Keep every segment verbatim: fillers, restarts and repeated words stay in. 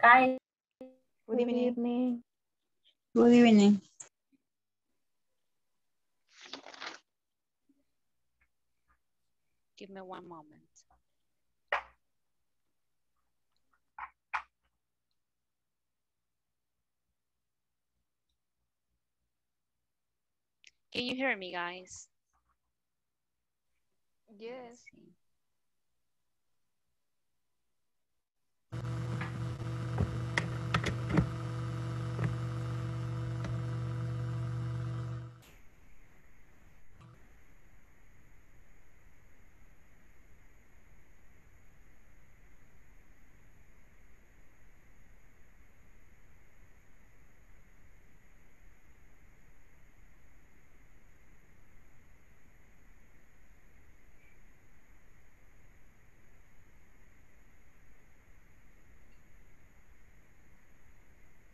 Guys. Good evening. Good evening. Give me one moment. Can you hear me, guys? Yes.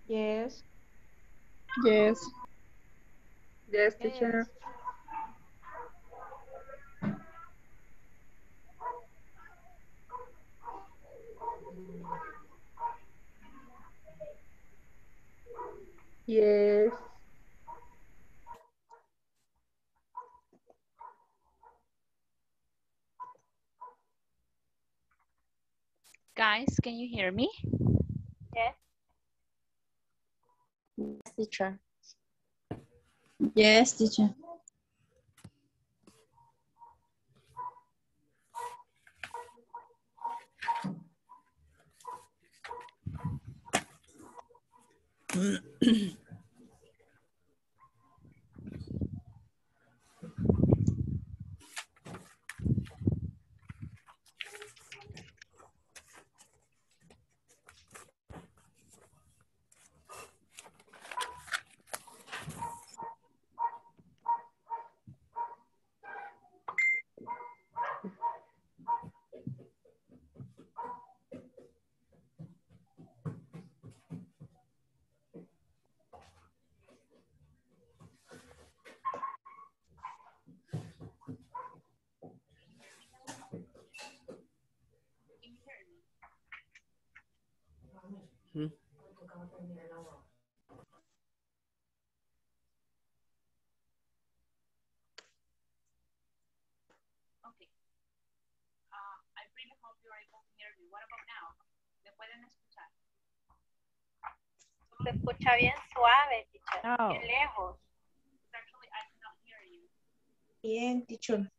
Yes. Yes. Yes, teacher. Yes. Yes. Guys, can you hear me? Yes. Yes, teacher. Yes, teacher. Hmm. Okay. Uh, I really hope you are able to hear me. What about now? ¿Me pueden escuchar? Se escucha bien suave, teacher. No. Bien lejos. Actually, I cannot hear you. Bien, teacher.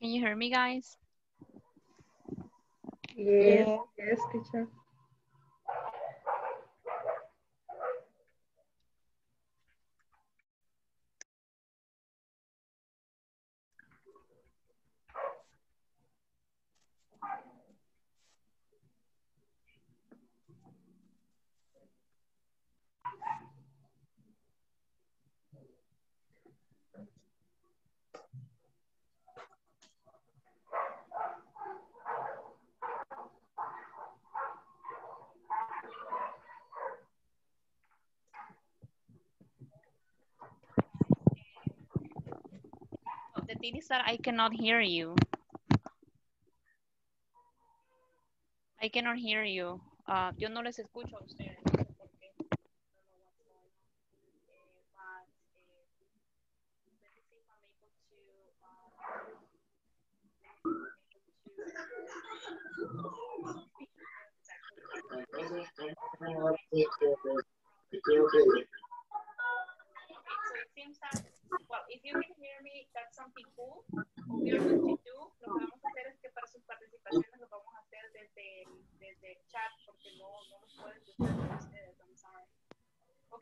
Can you hear me, guys? Yes, yeah. Yes, teacher. The thing is that I cannot hear you. I cannot hear you. Uh, yo no les escucho a ustedes. Well, if you can hear me, that's something cool.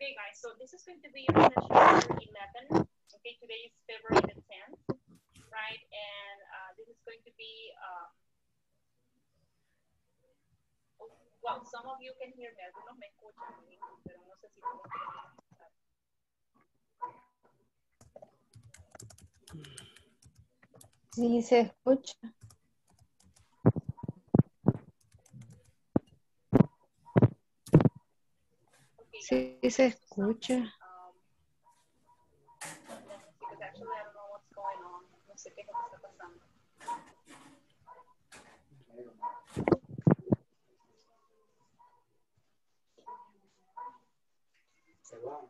Okay, guys, so this is going to be your session eleven. Okay, today is February the tenth, right? And uh, this is going to be, uh, well, some of you can hear me. Algunos me escuchan, pero no sé si todos pueden escuchar. Sí, se escucha. Sí, se escucha. No sé qué está pasando. Se va.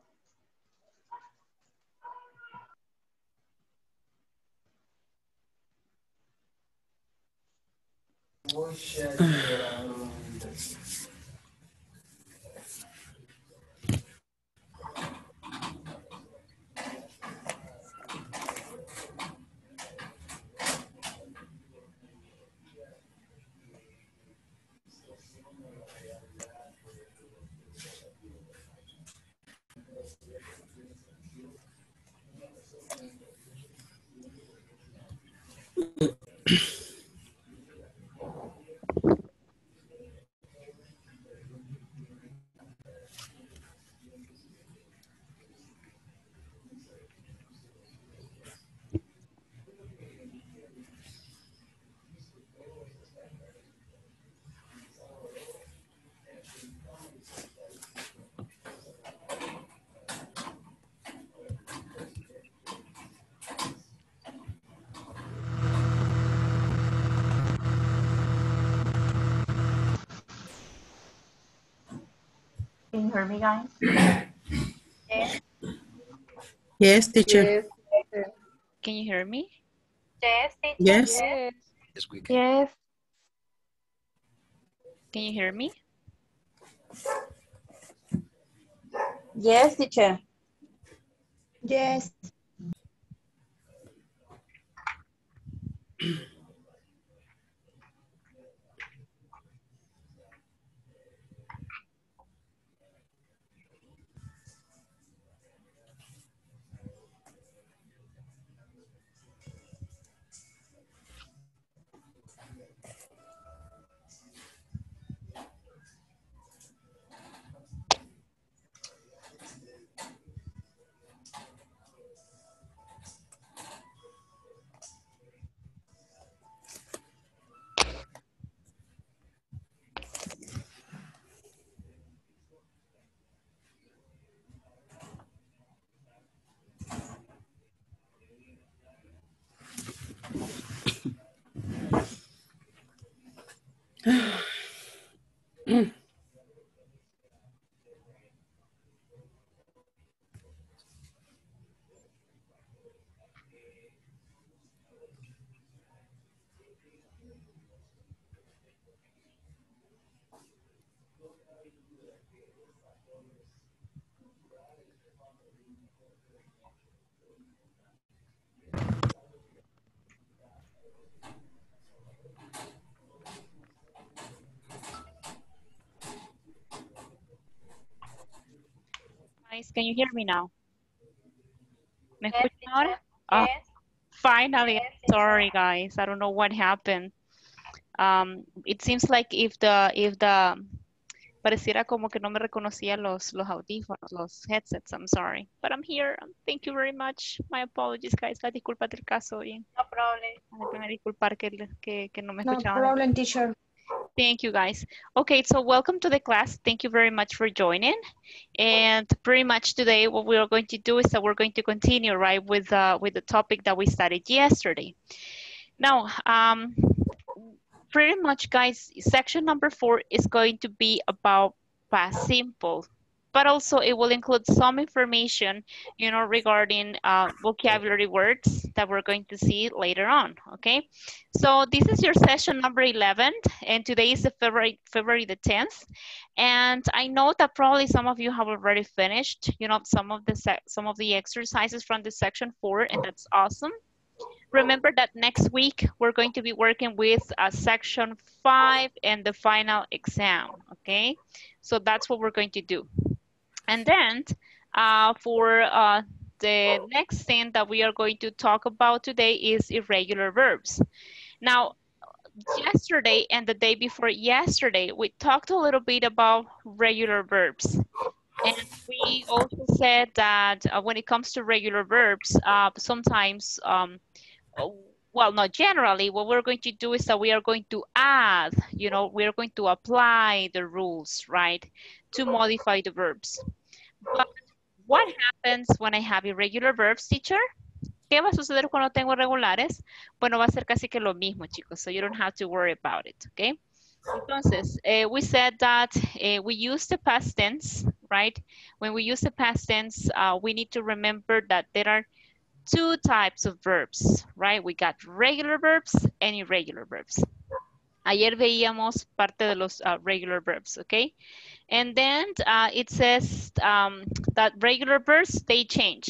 Can you hear me, guys? Yes. Yes, teacher. Yes. Can you hear me? Yes, teacher. Yes. Yes. Yes, we can. Yes. Can you hear me? Yes, teacher. Yes. mm. Can you hear me now? ¿Me escuchan ahora? Oh, finally, sorry guys, I don't know what happened. Um, it seems like if the, if the, pareciera como que no me reconocía los, los audífonos, los headsets, I'm sorry. But I'm here, thank you very much. My apologies guys, la disculpa del caso. Y no problem. Disculpar que, que, que no me escuchaban. No problem, teacher. Thank you guys. Okay, so welcome to the class. Thank you very much for joining. And pretty much today what we are going to do is that we're going to continue, right, with, uh, with the topic that we studied yesterday. Now, um, pretty much guys, section number four is going to be about past simple, but also it will include some information, you know, regarding uh, vocabulary words that we're going to see later on, okay? So this is your session number eleven, and today is the February, February the tenth. And I know that probably some of you have already finished, you know, some of the, some of the exercises from the section four, and that's awesome. Remember that next week, we're going to be working with uh, section five and the final exam, okay? So that's what we're going to do. And then uh, for uh, the next thing that we are going to talk about today is irregular verbs. Now, yesterday and the day before yesterday, we talked a little bit about regular verbs. And we also said that uh, when it comes to regular verbs, uh, sometimes, um, well, not generally, what we're going to do is that we are going to add, you know, we're going to apply the rules, right, to modify the verbs. But what happens when I have irregular verbs, teacher? ¿Qué va a suceder cuando tengo irregulares? Bueno, va a ser casi que lo mismo, chicos, so you don't have to worry about it, okay? Entonces, uh, we said that uh, we use the past tense, right? When we use the past tense, uh, we need to remember that there are two types of verbs, right? We got regular verbs and irregular verbs. Ayer veíamos parte de los uh, regular verbs, okay? And then uh, it says um, that regular verbs, they change,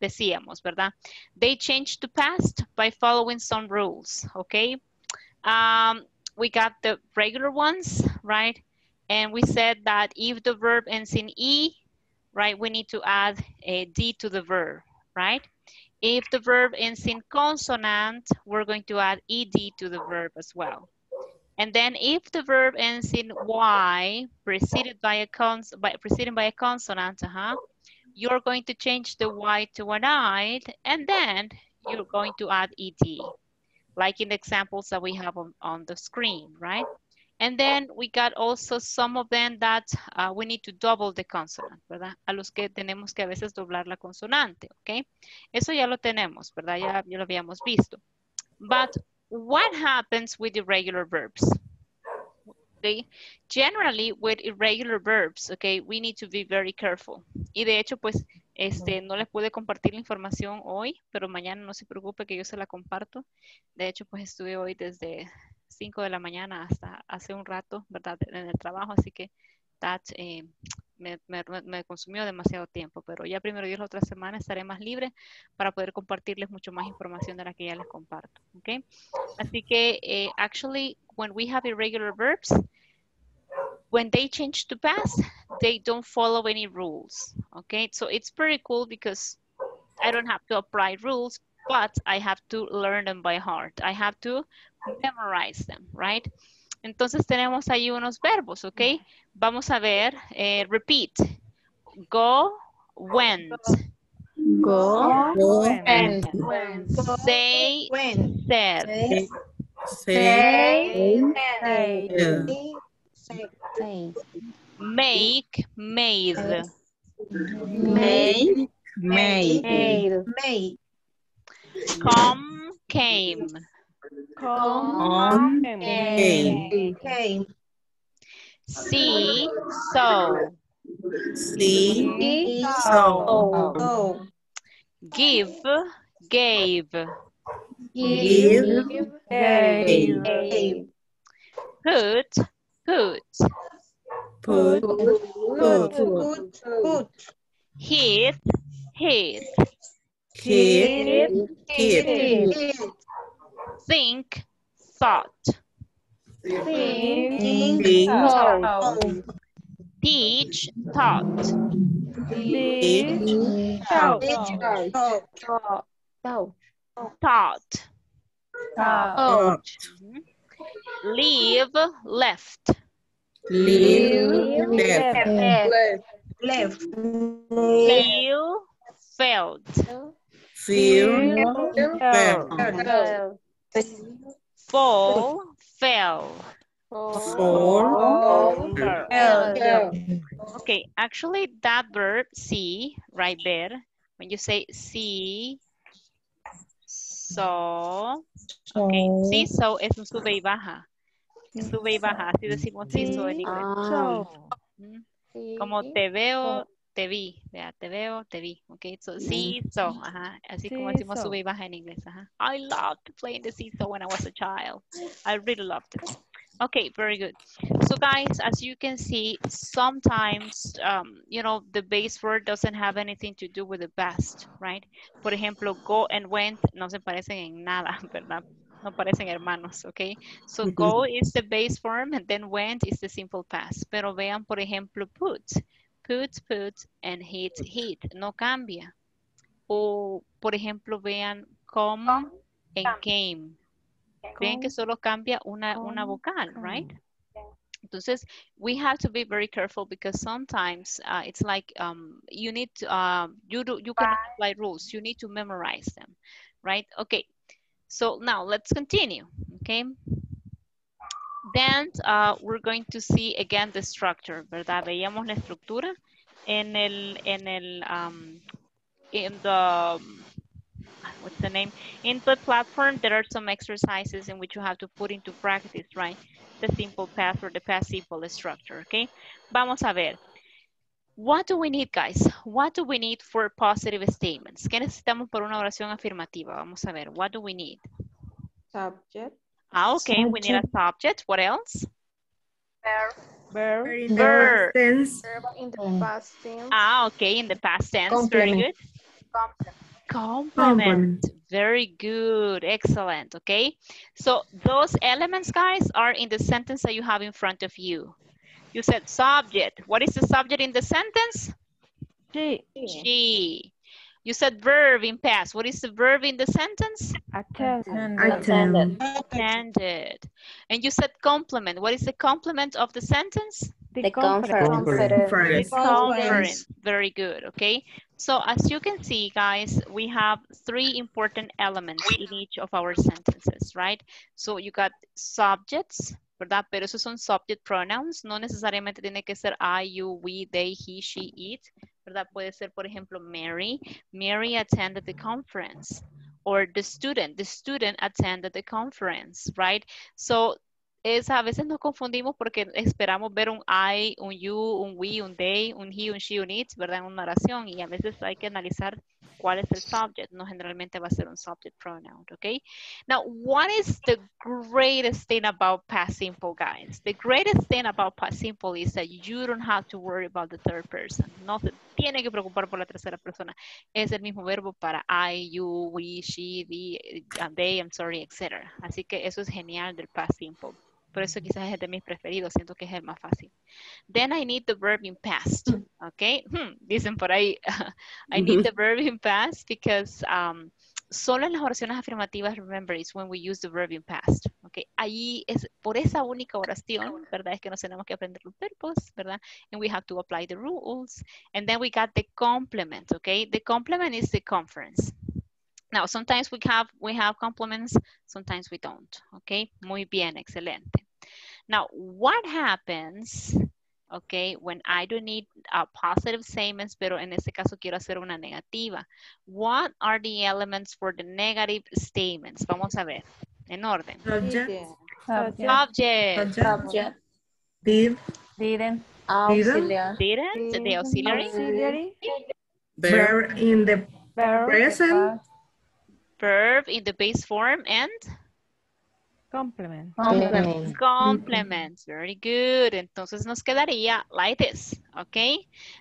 decíamos, ¿verdad? They change to past by following some rules, okay? Um, we got the regular ones, right? And we said that if the verb ends in E, right, we need to add a D to the verb, right? If the verb ends in consonant, we're going to add E D to the verb as well. And then if the verb ends in Y, preceded by a, cons by, preceded by a consonant, uh-huh, you're going to change the Y to an I, and then you're going to add E D, like in the examples that we have on, on the screen, right? And then we got also some of them that uh, we need to double the consonant, ¿verdad? A los que tenemos que a veces doblar la consonante, ¿ok? Eso ya lo tenemos, ¿verdad? Ya, ya lo habíamos visto. But what happens with irregular verbs? Okay. Generally, with irregular verbs, okay, we need to be very careful. Y de hecho, pues, este, no les pude compartir la información hoy, pero mañana no se preocupe que yo se la comparto. De hecho, pues, estuve hoy desde cinco de la mañana hasta hace un rato, ¿verdad? En el trabajo, así que that, eh, me, me, me consumió demasiado tiempo. Pero ya primero Dios, la otra semana estaré más libre para poder compartirles mucho más información de la que ya les comparto, okay? Así que, eh, actually, when we have irregular verbs, when they change to past, they don't follow any rules, okay? So it's pretty cool because I don't have to apply rules, but I have to learn them by heart. I have to memorize them, right? Entonces tenemos ahí unos verbos, okay? Vamos a ver, eh, repeat. Go, went. Go, go went. Went. Say, went. Said. Say, say, say, say, say. Make, made. Make, made. Made. Come, came. Come, came. Came. See, so. See, so. Give, gave. Give, gave. Put, Put. Put. Put. Put. Put. Hit. Hit. Hit. Hit. Think. Thought. Think. Thought. Teach. Taught. Teach. Taught. Taught. Taught. Leave, left. Leave, left. Left. Left. Feel, felt. Feel, felt. Fall, fell. Fall, fell. Okay, actually that verb see, right there, when you say see, so, okay, sí, so es un sube y baja, sube y baja, así decimos sí, so en inglés. Ah. Como te veo, te vi, vea, te veo, te vi, okay, so sí, so, ajá, así sí, como decimos so. Sube y baja en inglés, ajá. I loved playing the seesaw when I was a child, I really loved it. Okay, very good. So guys, as you can see, sometimes, um, you know, the base word doesn't have anything to do with the past, right? Por ejemplo, go and went no se parecen en nada, ¿verdad? No parecen hermanos, okay? So mm-hmm. Go is the base form and then went is the simple past. Pero vean, por ejemplo, put. puts, puts, and hits, hit. No cambia. O, por ejemplo, vean come um, and um, came. Um, Ven que solo cambia una, um, una vocal, um, right? Yeah. Entonces, we have to be very careful because sometimes uh, it's like um, you need to, uh, you, do, you cannot apply rules. You need to memorize them, right? Okay. So now let's continue, okay? Then uh, we're going to see again the structure, ¿verdad? Veíamos la estructura en el, en el, um, in the, what's the name? In the platform, there are some exercises in which you have to put into practice, right? The simple past or the past simple structure, okay? Vamos a ver. What do we need, guys? What do we need for positive statements? ¿Qué necesitamos por una oración afirmativa? Vamos a ver. What do we need? Subject. Ah, okay. Subject. We need a subject. What else? Verb. Verb. Verb in the Verb. Past tense. Verb in the past tense. Ah, okay. In the past tense. Compliment. Very good. Compliment. Compliment. Compliment. Very good. Excellent. Okay. So those elements, guys, are in the sentence that you have in front of you. You said subject. What is the subject in the sentence? She. She. You said verb in past. What is the verb in the sentence? Attended. Attended. Attended. And you said complement. What is the complement of the sentence? The, the conference. Conference. Conference. The conference. Very good, okay? So as you can see, guys, we have three important elements in each of our sentences, right? So you got subjects, ¿verdad? Pero esos son subject pronouns, no necesariamente tiene que ser I, you, we, they, he, she, it, ¿verdad? Puede ser, por ejemplo, Mary. Mary attended the conference. Or the student. The student attended the conference, right? So, es, a veces nos confundimos porque esperamos ver un I, un you, un we, un they, un he, un she, un it, ¿verdad? En una oración. Y a veces hay que analizar cuál es el subject. No generalmente va a ser un subject pronoun, okay? Now, what is the greatest thing about past simple, guys? The greatest thing about past simple is that you don't have to worry about the third person. No se tiene que preocupar por la tercera persona. Es el mismo verbo para I, you, we, she, the, they, I'm sorry, etcétera. Así que eso es genial del past simple. Por eso quizás es de mis preferidos. Siento que es el más fácil. Then I need the verb in past. Okay. Hmm, dicen por ahí. I need the verb in past because um, solo en las oraciones afirmativas, remember, it's when we use the verb in past. Okay. Ahí es por esa única oración, ¿verdad? Es que nos tenemos que aprender los verbos, ¿verdad? And we have to apply the rules. And then we got the complement. Okay. The complement is the conference. Now, sometimes we have, we have complements, sometimes we don't, okay? Muy bien, excelente. Now, what happens, okay, when I do need uh, positive statements, pero en este caso quiero hacer una negativa. What are the elements for the negative statements? Vamos a ver, en orden. Subject. Subject. Subject. Subject. Did. Didn't. Auxiliary. Didn't. Didn't. The auxiliary. Auxiliary. Verb in the present. Verb in the base form and? Complement. Complement. Complement. Very good. Entonces nos quedaría like this, okay?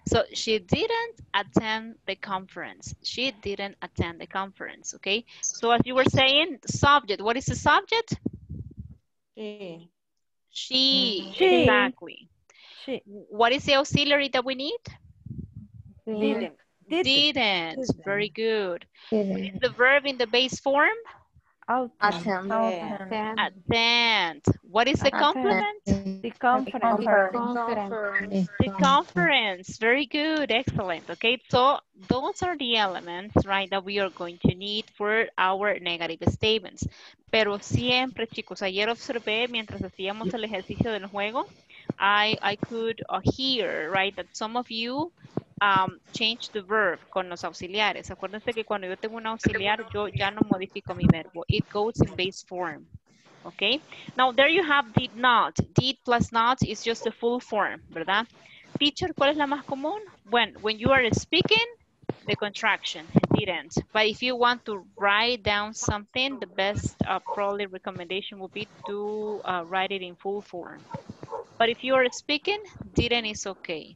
So she didn't attend the conference. She didn't attend the conference, okay? So as you were saying, subject. What is the subject? She. She. She. Exactly. She. What is the auxiliary that we need? Didn't. Didn't. Didn't. Very good. Didn't. The verb in the base form? Attend. Attend. Attend. What is the complement? The conference. The, the conference. Very good. Excellent. Okay. So those are the elements, right, that we are going to need for our negative statements. Pero siempre, chicos, ayer observé mientras hacíamos el ejercicio del juego, I, I could uh, hear, right, that some of you Um, change the verb con los auxiliares. Acuérdense que cuando yo tengo un auxiliar, yo ya no modifico mi verbo. It goes in base form. Okay? Now, there you have did not. Did plus not is just the full form, ¿verdad? Teacher, ¿cuál es la más común? When, when you are speaking, the contraction, didn't. But if you want to write down something, the best uh, probably recommendation would be to uh, write it in full form. But if you are speaking, didn't is okay.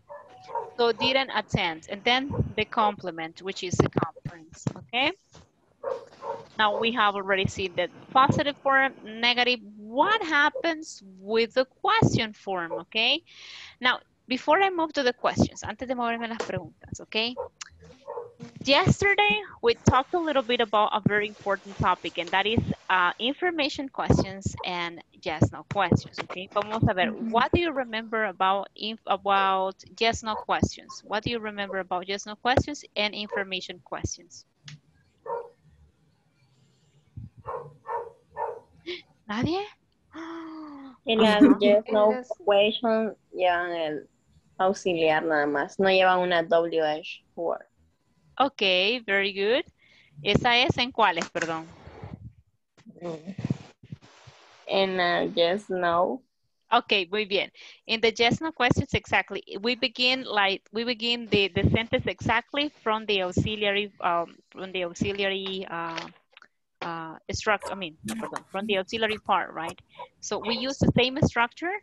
So didn't attend, and then the complement, which is the conference, okay? Now we have already seen the positive form, negative. What happens with the question form, okay? Now, before I move to the questions, antes de moverme las preguntas, okay? Yesterday, we talked a little bit about a very important topic, and that is uh, information questions and yes, no questions, okay? Vamos a ver, what do you remember about, inf about yes, no questions? What do you remember about yes, no questions and information questions? Nadie? En las yes, no las... questions llevan el auxiliar nada más. No llevan una W H word. Ok, very good. ¿Esa es en cuáles, perdón? En uh, yes, no. Ok, muy bien. In the yes, no questions, exactly. We begin like we begin the, the sentence exactly from the auxiliary um, from the auxiliary uh, uh, structure. I mean, pardon, from the auxiliary part, right? So we use the same structure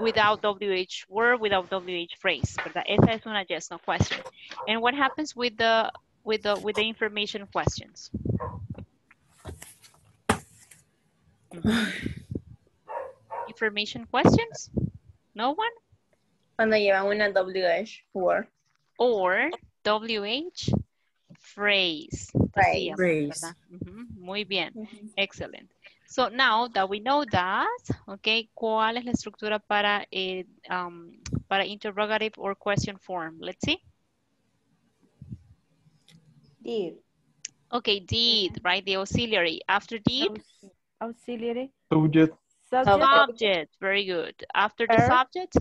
without W H word, without W H phrase, ¿verdad? Esa es una yes, no question. And what happens with the with the with the information questions? Information questions? No one? Cuando llevan una W H word. Or W H phrase. Phrase. Phrase. Mm-hmm. Muy bien. Mm-hmm. Excellent. So now that we know that, okay, ¿cuál es la estructura para, eh, um, para interrogative or question form? Let's see. Did. Okay, did, right? The auxiliary. After did? Auxiliary. Subject. Subject. Subject. Very good. After verb. The subject?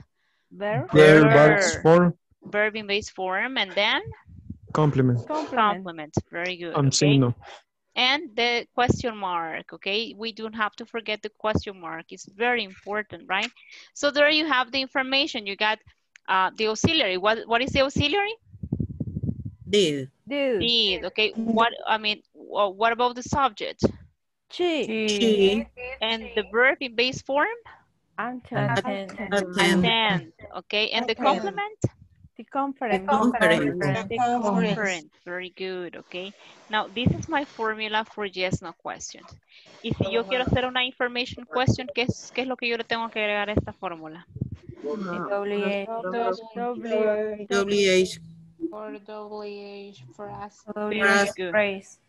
Verb. Verb. Verb. Form. Verb in base form. And then? Complement. Complement. Very good. I'm saying no. And the question mark, okay? We don't have to forget the question mark. It's very important, right? So there you have the information. You got uh, the auxiliary. What What is the auxiliary? Did. Did. Did. Okay. What I mean. What about the subject? She. She. And the verb in base form? Attend. Attend. Okay. And the complement? The conference. The conference. The conference. The conference. Very good, okay. Now, this is my formula for yes, no questions. Y si yo quiero hacer una information question, ¿qué es, qué es lo que yo le tengo que agregar a esta fórmula? W H. Or W H phrase.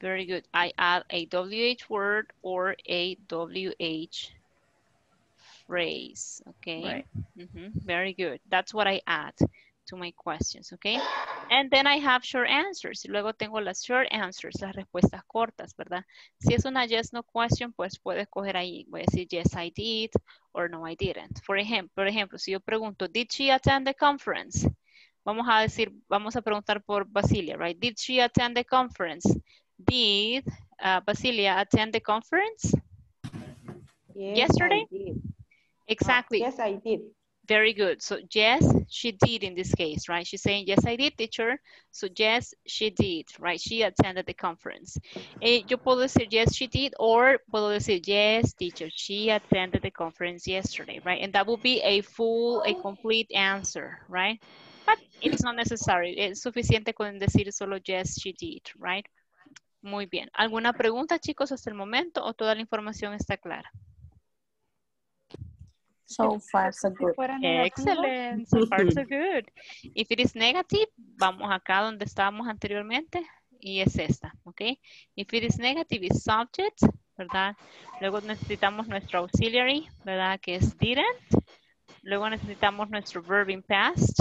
Very good. I add a W H word or a W H phrase, okay? Right. Mm-hmm. Very good. That's what I add to my questions, okay? And then I have short answers. Luego tengo las short answers, las respuestas cortas, ¿verdad? Si es una yes, no question, pues puedo escoger ahí. Voy a decir yes, I did, or no, I didn't. Por ejemplo, por ejemplo, si yo pregunto, did she attend the conference? Vamos a decir, vamos a preguntar por Basilia, right? Did she attend the conference? Did uh, Basilia attend the conference? Yes, yesterday? I did. Exactly. Uh, yes, I did. Very good. So, yes, she did in this case, right? She's saying, yes, I did, teacher. So, yes, she did, right? She attended the conference. Eh, yo puedo decir, yes, she did, or puedo decir, yes, teacher, she attended the conference yesterday, right? And that would be a full, a complete answer, right? But it's not necessary. Es suficiente con decir solo, yes, she did, right? Muy bien. ¿Alguna pregunta, chicos, hasta el momento o toda la información está clara? So far, so good. Excellent. So far, so good. If it is negative, vamos acá donde estábamos anteriormente y es esta, ¿ok? If it is negative, it's subject, ¿verdad? Luego necesitamos nuestro auxiliary, ¿verdad? Que es didn't. Luego necesitamos nuestro verb in past.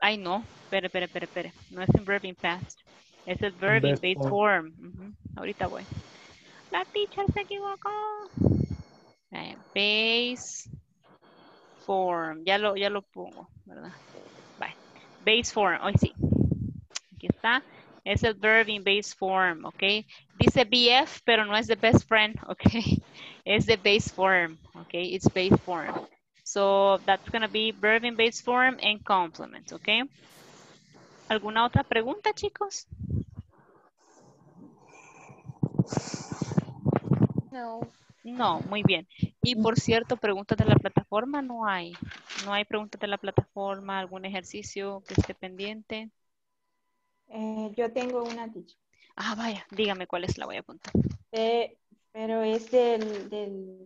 Ay, no. Espere, espere, espere, espere. No es un verb in past. Es el verb in base form. Uh-huh. Ahorita voy. La teacher se equivocó. Right. Base form. Ya lo, ya lo pongo, ¿verdad? Bye. Base form. Hoy oh, sí. Aquí está. Es el verb in base form, ¿ok? Dice B F, pero no es the best friend, ¿ok? Es the base form, ¿ok? It's base form. So that's going to be verb in base form and complement, ¿ok? ¿Alguna otra pregunta, chicos? No. No, muy bien. Y por cierto, preguntas de la plataforma no hay. No hay preguntas de la plataforma, algún ejercicio que esté pendiente. Eh, yo tengo una dicha. Ah, vaya, dígame cuál es, la voy a apuntar. Eh, pero es del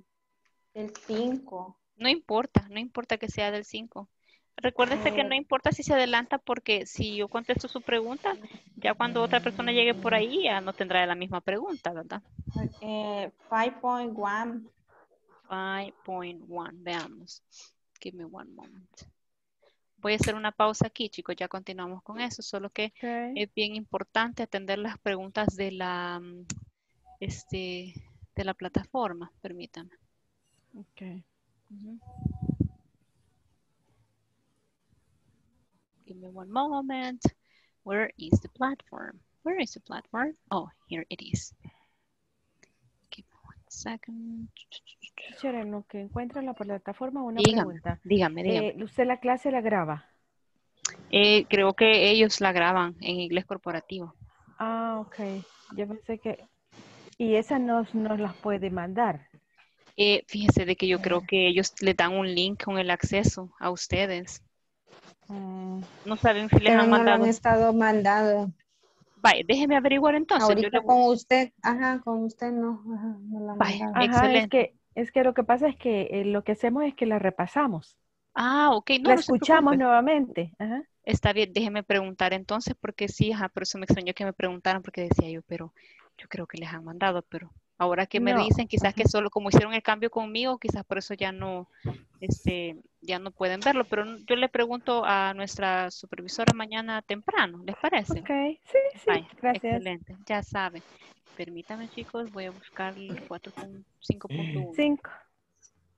cinco. Del, del No importa, no importa que sea del cinco. Recuérdese que no importa si se adelanta, porque si yo contesto su pregunta, ya cuando otra persona llegue por ahí, ya no tendrá la misma pregunta, ¿verdad? Eh, five point one. five point one, veamos. Give me one moment. Voy a hacer una pausa aquí, chicos, ya continuamos con eso, solo que okay. es bien importante atender las preguntas de la, este, de la plataforma, permítame. Ok. Uh-huh. Give me one moment. Where is the platform? Where is the platform? Oh, here it is. Give me one second. En lo que encuentra en la plataforma una dígame, pregunta. Dígame, dígame. Eh, ¿Usted la clase la graba? Eh, creo que ellos la graban en inglés corporativo. Ah, ok. Yo pensé que... ¿Y esas nos, nos las puede mandar? Eh, fíjese de que yo creo que ellos le dan un link con el acceso a ustedes. Mm. No saben si les pero han no mandado. No han estado mandado. Vaya, déjeme averiguar entonces. Ahorita yo con le... usted, ajá, con usted no. Ajá, no la Bye, ajá, excelente. Es que Es que lo que pasa es que eh, lo que hacemos es que la repasamos. Ah, ok. No, la no escuchamos nuevamente. Ajá. Está bien, déjeme preguntar entonces, porque sí, ajá, pero eso me extrañó que me preguntaran, porque decía yo, pero yo creo que les han mandado, pero ahora que me no. dicen, quizás que solo como hicieron el cambio conmigo, quizás por eso ya no, este, ya no pueden verlo, pero yo le pregunto a nuestra supervisora mañana temprano, ¿les parece? Ok, sí, sí, Vaya, gracias. Excelente, ya saben. Permítame, chicos, voy a buscar el cuatro punto cinco punto uno. cinco.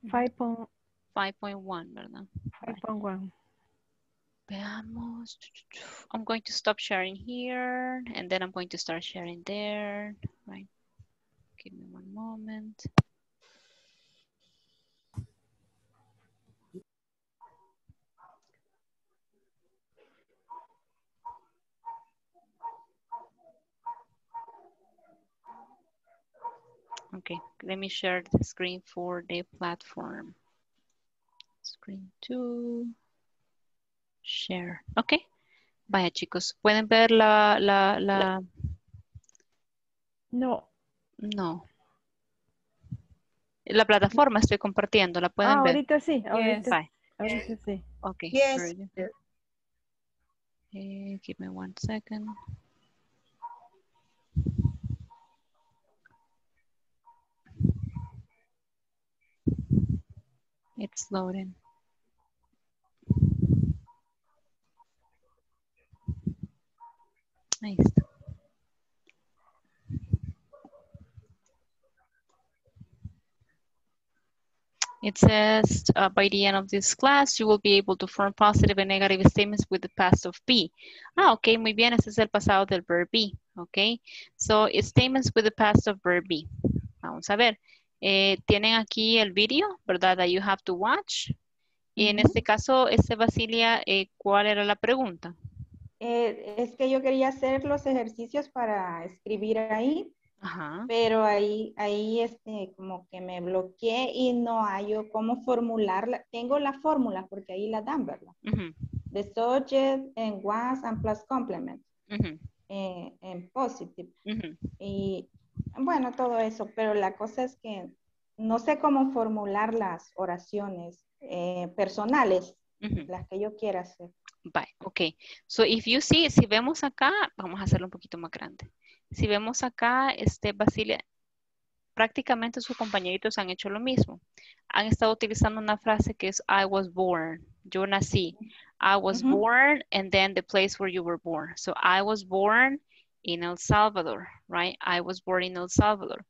five point one, ¿verdad? five point one. Veamos. I'm going to stop sharing here, and then I'm going to start sharing there. Right. Give me one moment. Okay, let me share the screen for the platform. Screen two, share. Okay, vaya chicos, ¿pueden ver la, la, la? No. No. La plataforma estoy compartiendo, ¿la pueden ah, ver? Ahorita sí, ahorita, yes. ahorita sí. Okay. Yes. Okay, give me one second. It's loading. Ahí está. It says, uh, by the end of this class, you will be able to form positive and negative statements with the past of be. Ah, ok, muy bien, ese es el pasado del verb be, ok. So, statements with the past of verb be. Vamos a ver. Eh, tienen aquí el video, ¿verdad? That you have to watch. Y en mm-hmm. este caso, este Basilia, eh, ¿cuál era la pregunta? Eh, es que yo quería hacer los ejercicios para escribir ahí, Ajá. pero ahí, ahí este, como que me bloqueé y no hallo cómo formularla. Tengo la fórmula porque ahí la dan, ¿verdad? Mm-hmm. The subject and was and plus complement. Mm-hmm. eh, and positive. Mm-hmm. Y... Bueno, todo eso, pero la cosa es que no sé cómo formular las oraciones eh, personales, uh-huh. las que yo quiera hacer. Bye, ok. So, if you see, si vemos acá, vamos a hacerlo un poquito más grande. Si vemos acá, este Basilia, prácticamente sus compañeritos han hecho lo mismo. Han estado utilizando una frase que es I was born. Yo nací. I was uh-huh. born and then the place where you were born. So, I was born in El Salvador, right? I was born in El Salvador.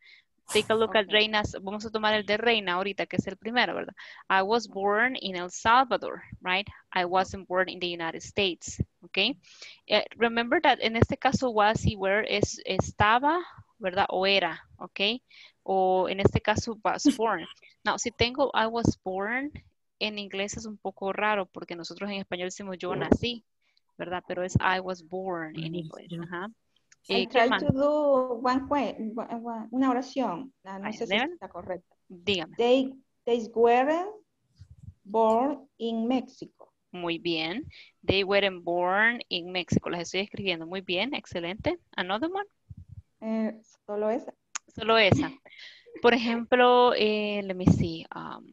Take a look okay. at Reina's, vamos a tomar el de Reina ahorita, que es el primero, ¿verdad? I was born in El Salvador, right? I wasn't born in the United States, okay? Uh, remember that en este caso was y were es estaba, ¿verdad? O era, okay? O en este caso was born. Now, si tengo I was born, en inglés es un poco raro porque nosotros en español decimos yo nací, ¿verdad? Pero es I was born en inglés, ajá. Eh, I try to do one question, una oración. No, no sé si está correcta. Dígame. They, they were born in Mexico. Muy bien. They were born in Mexico. Las estoy escribiendo. Muy bien. Excelente. Another one. Eh, solo esa. Solo esa. Por ejemplo, eh, let me see. Um,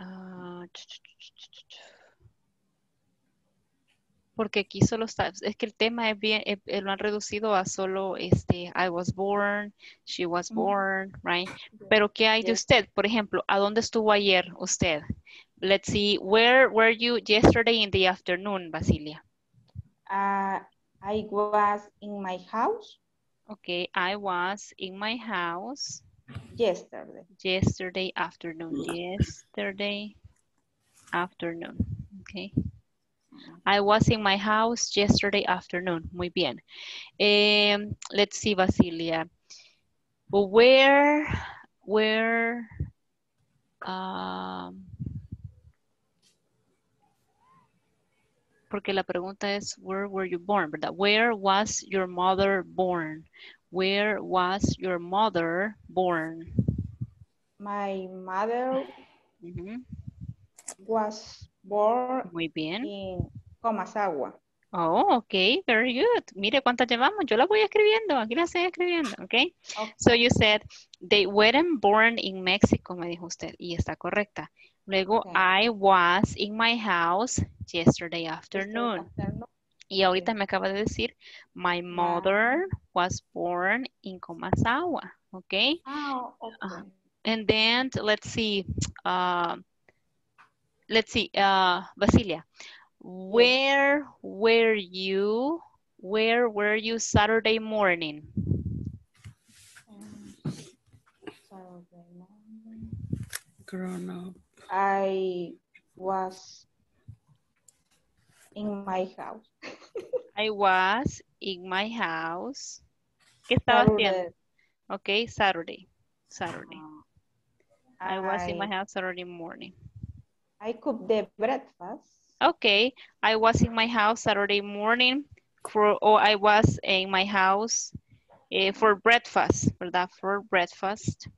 Uh, porque aquí solo está, es que el tema es bien, es, lo han reducido a solo este, I was born, she was born, right? Pero ¿qué hay de usted? Por ejemplo, ¿a dónde estuvo ayer usted? Let's see, where were you yesterday in the afternoon, Basilia? Uh, I was in my house. Okay, I was in my house. Yesterday. Yesterday afternoon. Yesterday afternoon. Okay. I was in my house yesterday afternoon. Muy bien. Um, let's see, Basilia. Where, where, um, porque la pregunta es, where were you born, ¿verdad? Where was your mother born? Where was your mother born? My mother mm-hmm. was born Muy bien. In Comasagua. Oh, okay, very good. Mire cuántas llevamos, yo las voy escribiendo, aquí las estoy escribiendo, okay? okay? So you said, they weren't born in Mexico, me dijo usted, y está correcta. Luego, okay. I was in my house yesterday afternoon. Yesterday afternoon. Y ahorita okay. me acaba de decir, my mother ah. was born in Comasagua, okay? Oh, okay. Uh, and then, let's see, uh, let's see, uh, Basilia, where were you, where were you Saturday morning? Um, Saturday morning. Grown up. I was in my house. I was in my house. ¿Qué estaba haciendo? Okay, Saturday. Saturday. Uh, I, I was in my house Saturday morning. I cooked the breakfast. Okay. I was in my house Saturday morning. For, oh, I was in my house eh, for breakfast. ¿Verdad? For breakfast.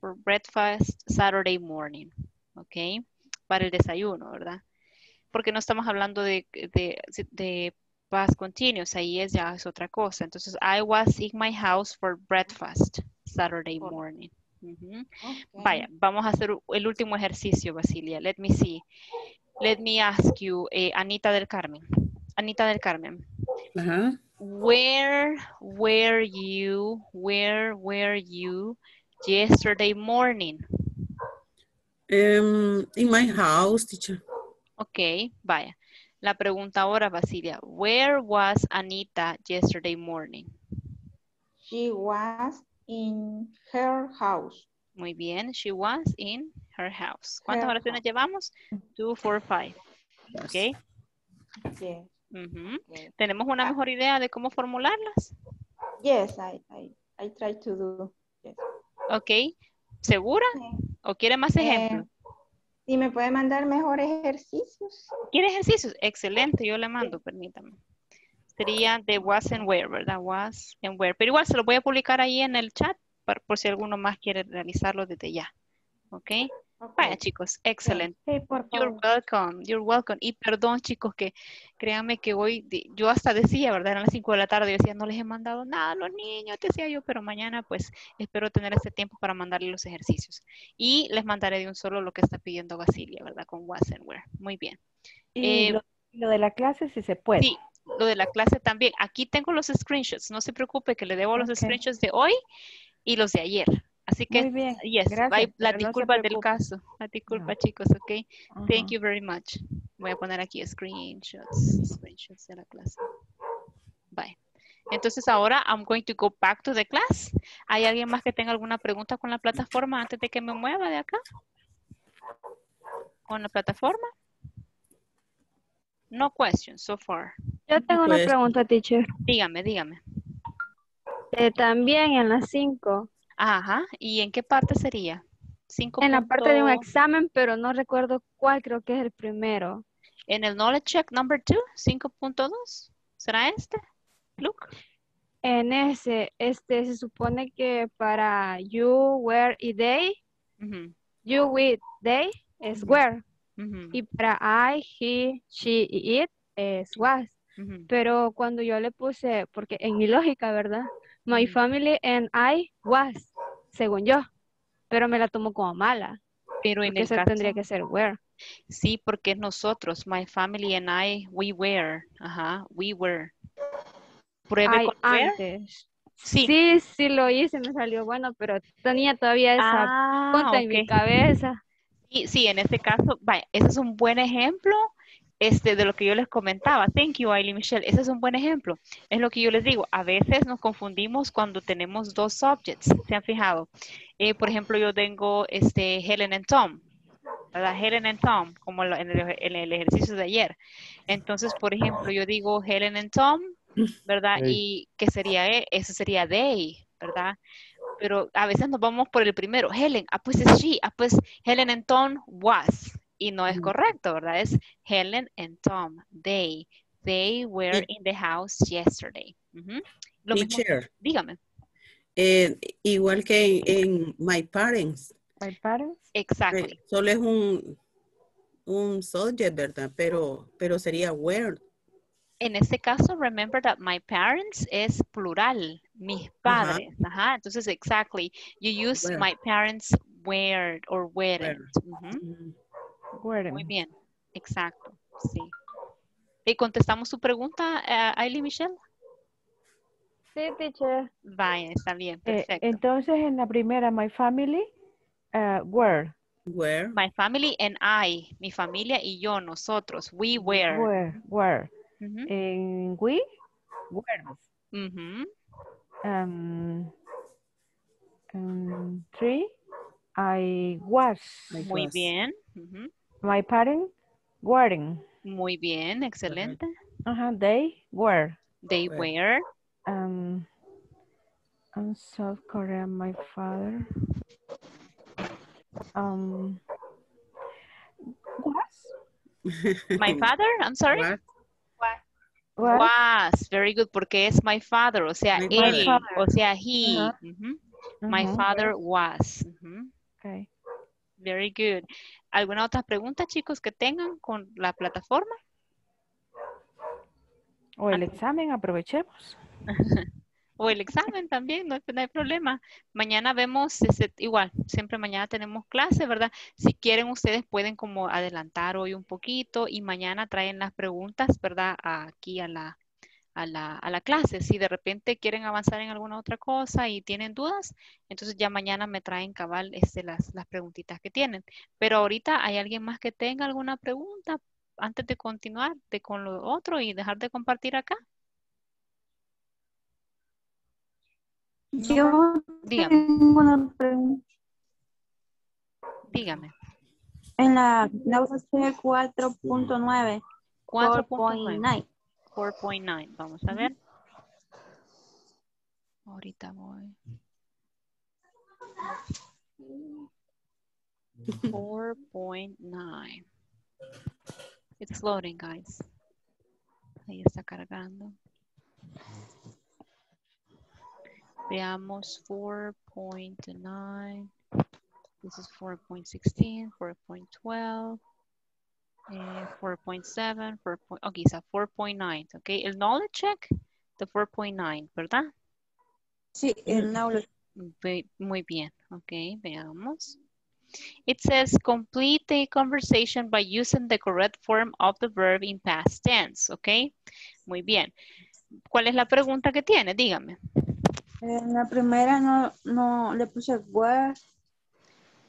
For breakfast Saturday morning. Okay, para el desayuno, ¿verdad? Porque no estamos hablando de, de, de past continuous, ahí es ya es otra cosa. Entonces, I was in my house for breakfast Saturday morning. Mm-hmm. Okay. Vaya, vamos a hacer el último ejercicio, Basilia. Let me see. Let me ask you, eh, Anita del Carmen. Anita del Carmen. Uh-huh. Where were you, where were you yesterday morning? Um, in my house, teacher. Okay, vaya. La pregunta ahora, Basilia. Where was Anita yesterday morning? She was in her house. Muy bien. She was in her house. ¿Cuántas oraciones llevamos? Two, four, five. Okay. Yes. Uh-huh. Yes. ¿Tenemos una mejor idea de cómo formularlas? Yes, I, I, I try to do. Yes. Okay. ¿Segura? Okay. ¿O quiere más ejemplos? Eh, si me puede mandar mejores ejercicios. ¿Quiere ejercicios? Excelente, yo le mando, permítame. Sería de was and where, ¿verdad? Was and where. Pero igual se lo voy a publicar ahí en el chat por, por si alguno más quiere realizarlo desde ya. ¿Ok? okay. Vaya, chicos, excelente. Sí, por favor. You're welcome, you're welcome. Y perdón, chicos, que créanme que hoy, yo hasta decía, ¿verdad? Eran las cinco de la tarde, yo decía, no les he mandado nada a los niños, decía yo, pero mañana, pues, espero tener ese tiempo para mandarles los ejercicios. Y les mandaré de un solo lo que está pidiendo Basilia, ¿verdad? Con was and where. Muy bien. Y eh, lo, lo de la clase, si se puede. Sí, lo de la clase también. Aquí tengo los screenshots, no se preocupe que le debo okay. los screenshots de hoy y los de ayer. Así que, Muy bien. Yes, gracias, la disculpa no del caso, la disculpa no. chicos, ok. Uh-huh. Thank you very much. Voy a poner aquí screenshots, screenshots de la clase. Bye. Entonces ahora, I'm going to go back to the class. ¿Hay alguien más que tenga alguna pregunta con la plataforma antes de que me mueva de acá? ¿Con la plataforma? No questions so far. Yo tengo una pregunta, teacher. Dígame, dígame. Eh, también en las cinco. Ajá, ¿y en qué parte sería? Cinco en punto... la parte de un examen, pero no recuerdo cuál, creo que es el primero. En el knowledge check number two, cinco punto dos, ¿será este? Luke. En ese, este se supone que para you, where y they, uh-huh. you, with, they, es uh-huh. where. Uh-huh. Y para I, he, she y it, es was. Uh-huh. Pero cuando yo le puse, porque en mi lógica, ¿verdad? My family and I was, según yo, pero me la tomo como mala. Pero en el caso, tendría que ser where. Sí, porque nosotros, my family and I, we were. Ajá, we were. Pruebe I con antes. Sí. sí, sí lo hice, me salió bueno, pero tenía todavía esa ah, punta okay. en mi cabeza. Sí, sí, en este caso, vaya, ese es un buen ejemplo este, de lo que yo les comentaba. Thank you, Aileen Michelle. Ese es un buen ejemplo. Es lo que yo les digo. A veces nos confundimos cuando tenemos dos subjects. ¿Se han fijado? Eh, por ejemplo, yo tengo este, Helen and Tom. ¿Verdad? Helen and Tom, como en el, en el ejercicio de ayer. Entonces, por ejemplo, yo digo Helen and Tom, ¿verdad? Hey. Y que sería, eso sería they, ¿verdad? Pero a veces nos vamos por el primero. Helen, ah, pues es she, ah, pues Helen and Tom was. Y no es correcto, ¿verdad? Es Helen and Tom, they. They were in the house yesterday. Uh-huh. Lo mismo, dígame. Eh, igual que en, en my parents. My parents. Exacto. Solo es un, un subject, ¿verdad? Pero, pero sería where. En este caso, remember that my parents es plural, mis padres. Uh-huh. Ajá, entonces, exactly. You use where. My parents were or weren't. Where. Uh-huh. Where. Muy bien, exacto, sí. ¿Y contestamos su pregunta, uh, Aileen Michelle? Sí, teacher. Vaya, está bien, perfecto. Eh, entonces, en la primera, my family, uh, were. Where. My family and I, mi familia y yo, nosotros, we were. Were, were. Uh-huh. En we, were. Uh-huh. um, um, three, I was. Muy was. Bien. Uh-huh. My parents weren't. Muy bien, excelente. Uh-huh. They were. They were. Um, in South Korea, my father. Um, was? My father, I'm sorry? What? What? Was, very good, porque es my father, o sea, my él, father. O sea, he. Uh-huh. Uh-huh. My father was. Uh-huh. Okay. Very good. ¿Alguna otra pregunta, chicos, que tengan con la plataforma? O el examen, aprovechemos. O el examen también, no, no hay problema. Mañana vemos, ese, igual, siempre mañana tenemos clase, ¿verdad? Si quieren, ustedes pueden como adelantar hoy un poquito y mañana traen las preguntas, ¿verdad? Aquí a la, a la, a la clase. Si de repente quieren avanzar en alguna otra cosa y tienen dudas, entonces ya mañana me traen cabal este, las, las preguntitas que tienen. Pero ahorita, ¿hay alguien más que tenga alguna pregunta antes de continuar de con lo otro y dejar de compartir acá? Yo Dígame. Tengo una pregunta. Dígame. En la cuatro punto nueve. cuatro punto nueve. cuatro punto nueve. Vamos a ver. Ahorita voy. cuatro punto nueve. It's loading, guys. Ahí está cargando. Veamos four point nine. This is four point sixteen, four point twelve, eh, four point seven, four. Okay, so four point nine. Okay, el knowledge check, the four point nine, ¿verdad? Sí, el knowledge. Muy bien. Okay, veamos. It says complete the conversation by using the correct form of the verb in past tense. Okay, muy bien. ¿Cuál es la pregunta que tiene? Dígame. En la primera no, no le puse where.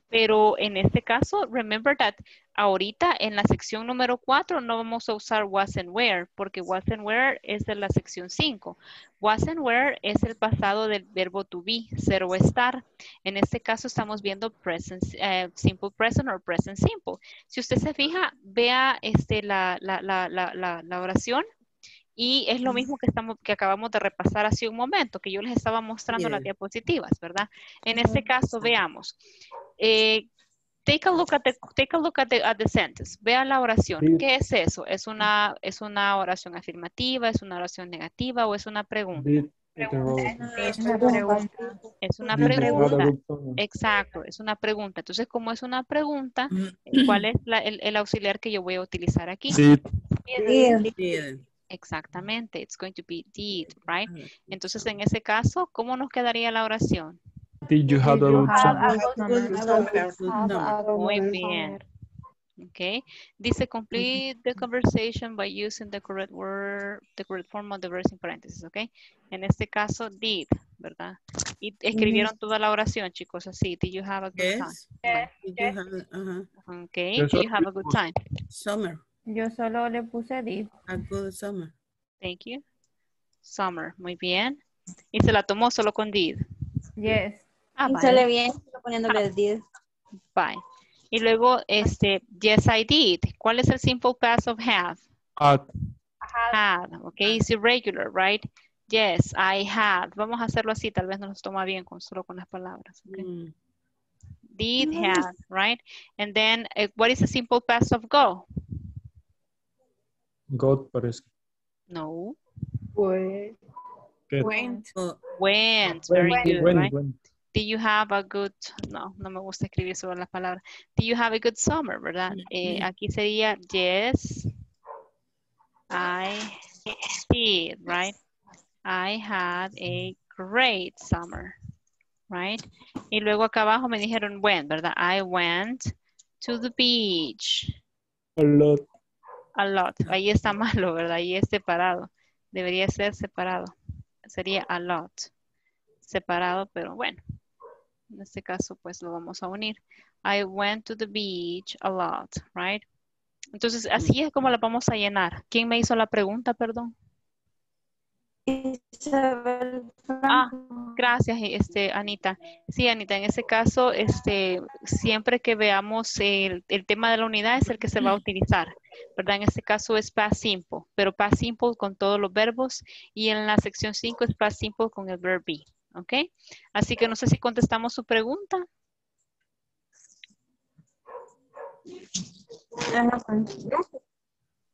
Pero en este caso, remember that ahorita en la sección número cuatro no vamos a usar was and were, porque was and were es de la sección cinco. Was and were es el pasado del verbo to be, ser o estar. En este caso estamos viendo present, uh, simple present o present simple. Si usted se fija, vea este, la, la, la, la, la, la oración. Y es lo mismo que, estamos, que acabamos de repasar hace un momento, que yo les estaba mostrando yeah. las diapositivas, ¿verdad? En este caso, veamos. Eh, take, a look at the, take a look at the, at the sentence. Vea la oración. Sí. ¿Qué es eso? ¿Es una, ¿Es una oración afirmativa? ¿Es una oración negativa? ¿O es una pregunta? Sí. Pregunta. Es una pregunta. Es una pregunta. Exacto, es una pregunta. Entonces, como es una pregunta, ¿cuál es la, el, el auxiliar que yo voy a utilizar aquí? Sí. Bien. Bien. Exactamente, it's going to be did, right? Entonces, en ese caso, ¿cómo nos quedaría la oración? Did you have a good summer? Muy bien. Okay. This is complete the conversation by using the correct word, the correct form of the verse in parentheses, okay? En este caso, did, ¿verdad? Y escribieron mm-hmm. toda la oración, chicos, así. Did you have a good yes. time? Yes. Did yes. you have a, uh-huh. Okay. Yes. Did you have a good time? Summer. Yo solo le puse did. A good summer. Thank you. Summer. Muy bien. Y se la tomó solo con did. Yes. Ah, y sale bien poniéndole ah. el did. Bye. Y luego, este, yes, I did. ¿Cuál es el simple past of have? Had. Had, okay, it's irregular, right? Yes, I had. Vamos a hacerlo así, tal vez no nos toma bien con solo con las palabras. Okay? Mm. Did, mm. had, right? And then, uh, what is the simple past of go? Got, parece. No. Went. Went. Went, very went. good, went. right? Went. Do you have a good, no, no me gusta escribir sobre las palabras. Do you have a good summer, ¿verdad? Eh, aquí sería, yes, I did, right? I had a great summer, right? Y luego acá abajo me dijeron went, ¿verdad? I went to the beach. A lot. A lot. Ahí está malo, ¿verdad? Ahí es separado. Debería ser separado. Sería a lot. Separado, pero bueno. En este caso, pues, lo vamos a unir. I went to the beach a lot, right? Entonces, así es como la vamos a llenar. ¿Quién me hizo la pregunta, perdón? Isabel. Ah, gracias, este, Anita. Sí, Anita, en ese caso, este, siempre que veamos el, el tema de la unidad es el que se va a utilizar, ¿verdad? En este caso es past simple, pero past simple con todos los verbos y en la sección cinco es past simple con el verbo be. ¿Ok? Así que no sé si contestamos su pregunta.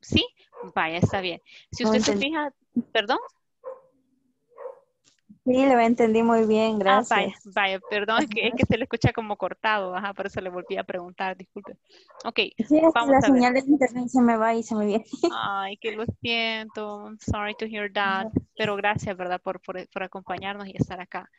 ¿Sí? Vaya, está bien. Si usted no se fija, ¿perdón? Sí, lo entendí muy bien, gracias. Ah, vaya, vaya, perdón, es que, es que se le escucha como cortado, ajá, por eso le volví a preguntar, disculpe. Ok, sí, vamos la a ver. Señal de internet se me va y se me viene. Ay, que lo siento, I'm sorry to hear that, pero gracias, ¿verdad? Por, por, por acompañarnos y estar acá.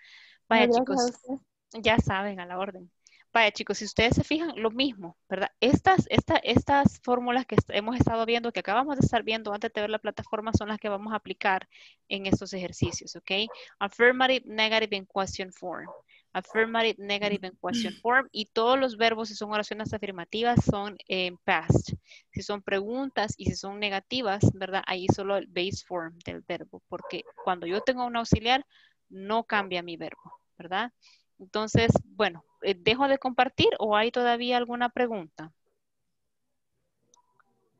Vaya, gracias, chicos, ya saben, a la orden. Vaya, chicos, si ustedes se fijan, lo mismo, ¿verdad? Estas, esta, estas fórmulas que hemos estado viendo, que acabamos de estar viendo antes de ver la plataforma, son las que vamos a aplicar en estos ejercicios, ¿ok? Affirmative, negative, and question form. Affirmative, negative, and question form. Y todos los verbos, si son oraciones afirmativas, son en past. Si son preguntas y si son negativas, ¿verdad? Ahí solo el base form del verbo, porque cuando yo tengo un auxiliar, no cambia mi verbo, ¿verdad? Entonces, bueno, ¿dejo de compartir o hay todavía alguna pregunta?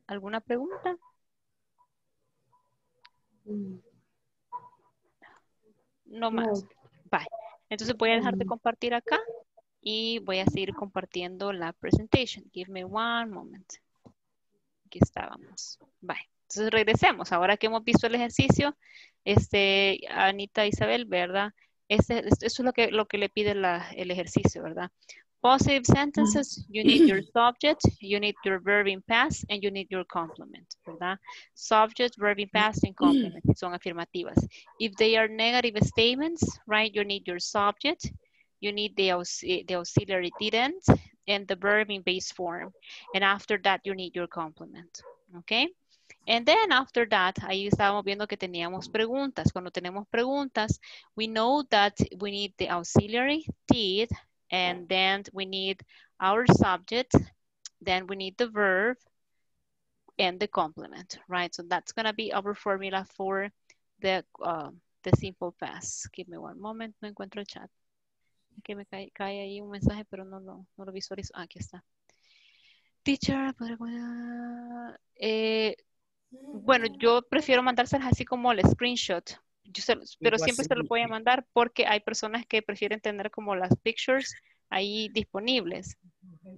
¿Alguna pregunta? No más. Bye. Entonces voy a dejar de compartir acá y voy a seguir compartiendo la presentation. Give me one moment. Aquí estábamos. Bye. Entonces regresemos. Ahora que hemos visto el ejercicio, este, Anita, Isabel, ¿verdad? Este, este, eso es lo que, lo que le pide la, el ejercicio, ¿verdad? Positive sentences, you need your subject, you need your verb in past, and you need your complement, ¿verdad? Subject, verb in past, and complement, son afirmativas. If they are negative statements, right, you need your subject, you need the, aux the auxiliary didn't, and the verb in base form. And after that, you need your complement, okay? And then after that, ahí estábamos viendo que teníamos preguntas. Cuando tenemos preguntas, we know that we need the auxiliary, did, and then we need our subject, then we need the verb, and the complement, right? So that's going to be our formula for the, uh, the simple past. Give me one moment, no encuentro el chat. Que me cae, cae ahí un mensaje, pero no, no, no lo visualizo. Ah, aquí está. Teacher, eh, bueno, yo prefiero mandárselas así como el screenshot, yo se, pero siempre se lo voy a mandar porque hay personas que prefieren tener como las pictures ahí disponibles.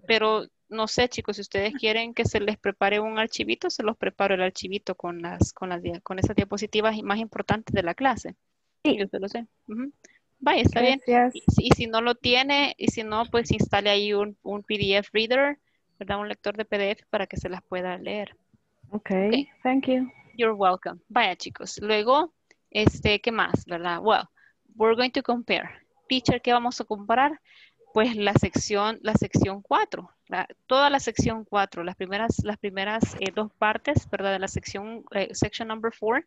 Pero no sé, chicos, si ustedes quieren que se les prepare un archivito, se los preparo el archivito con las con las con esas diapositivas más importantes de la clase. Sí, yo se lo sé. Uh-huh. Vaya, está bien. Y, y si no lo tiene, y si no, pues instale ahí un, un P D F reader, ¿verdad? Un lector de P D F para que se las pueda leer. Okay, okay, thank you. You're welcome. Vaya, chicos. Luego, este, ¿qué más, verdad? Well, we're going to compare. teacher, ¿qué vamos a comparar? Pues la sección, la sección cuatro, la, toda la sección cuatro, las primeras, las primeras eh, dos partes, ¿verdad? De la sección, eh, section number four,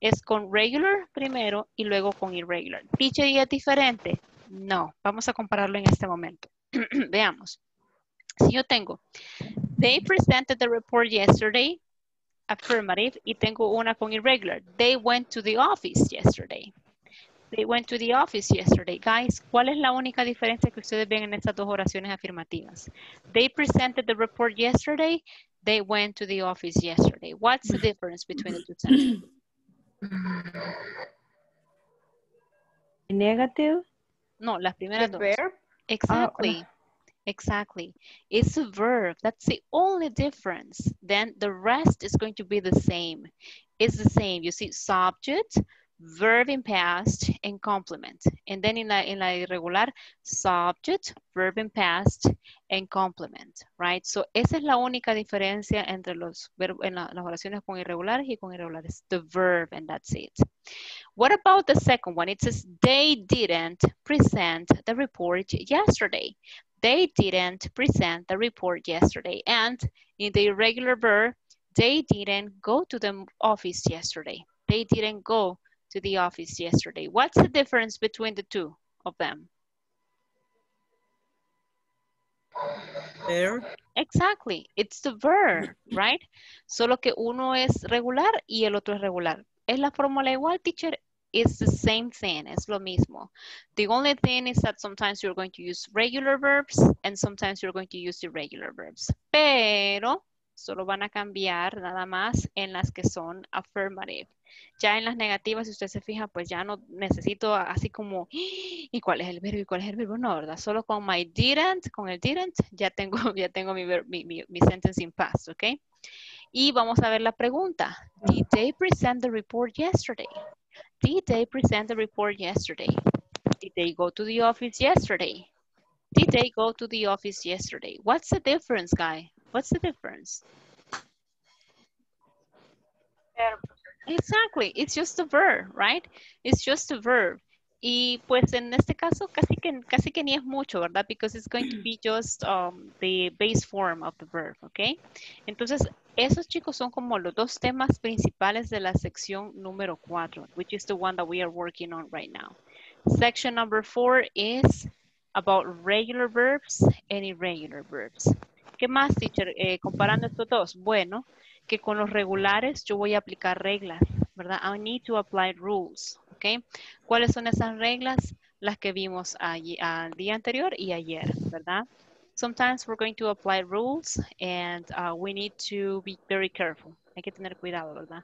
es con regular primero y luego con irregular. Teacher, ¿y es diferente? No, vamos a compararlo en este momento. Veamos. Si yo tengo, they presented the report yesterday, affirmative, y tengo una con irregular. They went to the office yesterday. They went to the office yesterday. Guys, ¿cuál es la única diferencia que ustedes ven en estas dos oraciones afirmativas? They presented the report yesterday. They went to the office yesterday. What's the difference between the two sentences? Negative? No, las primeras the dos. Verb? Exactly. Oh. Exactly. It's a verb. That's the only difference. Then the rest is going to be the same. It's the same. You see, subject, verb in past, and complement. And then in la, in la irregular, subject, verb in past, and complement. Right? So, esa es la única diferencia entre los verbos, en la, las oraciones con irregulares y con irregulares. The verb, and that's it. What about the second one? It says, they didn't present the report yesterday. They didn't present the report yesterday. And in the irregular verb, they didn't go to the office yesterday. They didn't go to the office yesterday. What's the difference between the two of them? There. Exactly. It's the verb, right? Solo que uno es regular y el otro es regular. ¿Es la fórmula igual, teacher? It's the same thing, es lo mismo. The only thing is that sometimes you're going to use regular verbs and sometimes you're going to use irregular verbs. Pero solo van a cambiar nada más en las que son affirmative. Ya en las negativas, si usted se fija, pues ya no necesito así como, ¿y cuál es el verbo? ¿Y cuál es el verbo? No, ¿verdad? Solo con my didn't, con el didn't, ya tengo, ya tengo mi, mi, mi, mi sentence in past, ¿ok? Y vamos a ver la pregunta. Did they present the report yesterday? Did they present the report yesterday? Did they go to the office yesterday? Did they go to the office yesterday? What's the difference, guy? What's the difference? Verb. Exactly. It's just a verb, right? It's just a verb. Y pues en este caso casi que, casi que ni es mucho, ¿verdad? Because it's going to be just um, the base form of the verb, ¿ok? Entonces, esos chicos son como los dos temas principales de la sección número cuatro, which is the one that we are working on right now. Section number four is about regular verbs and irregular verbs. ¿Qué más, teacher? Eh, comparando estos dos, bueno, que con los regulares yo voy a aplicar reglas, ¿verdad? I need to apply rules. Okay. ¿Cuáles son esas reglas? Las que vimos allí, al día anterior y ayer, ¿verdad? Sometimes we're going to apply rules and uh, we need to be very careful. Hay que tener cuidado, ¿verdad?